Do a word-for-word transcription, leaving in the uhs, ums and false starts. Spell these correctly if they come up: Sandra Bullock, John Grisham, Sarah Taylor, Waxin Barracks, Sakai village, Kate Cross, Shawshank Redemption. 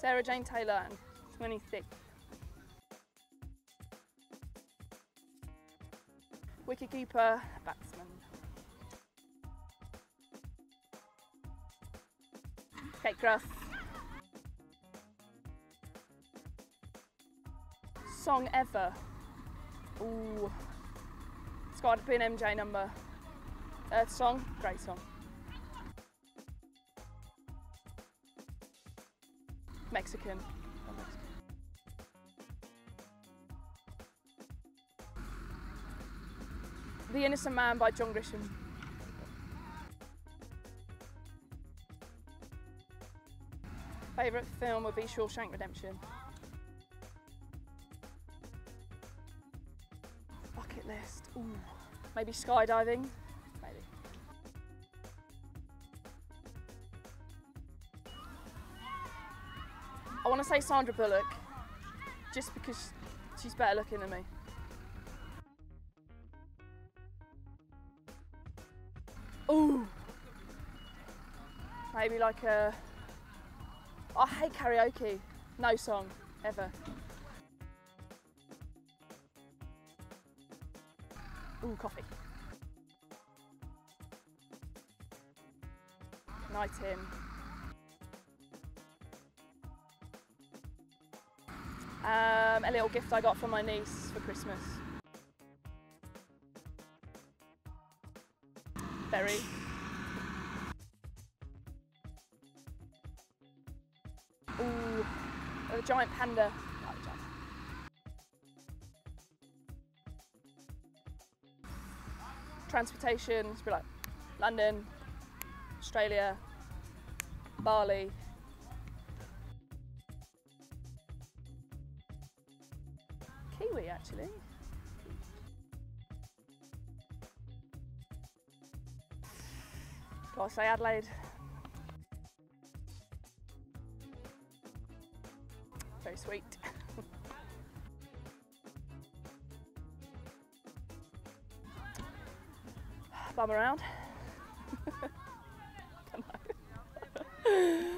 Sarah Jane Taylor, and twenty-six. Wicketkeeper, batsman. Kate Cross. Song ever. Ooh. It's got to be an M J number. Earth Song, great song. Mexican. Oh, Mexican. The Innocent Man by John Grisham. Favourite film would be Shawshank Redemption. Bucket list. Ooh. Maybe skydiving. Maybe. I want to say Sandra Bullock, just because she's better looking than me. Ooh! Maybe like a... I hate karaoke. No song, ever. Ooh, coffee. Night hymn. Um, a little gift I got from my niece for Christmas. Berry. Ooh, a giant panda. Like a giant. Transportation, it's like London, Australia, Bali. Kiwi, actually. Gotta say Adelaide. Very sweet. Bum around. Come on.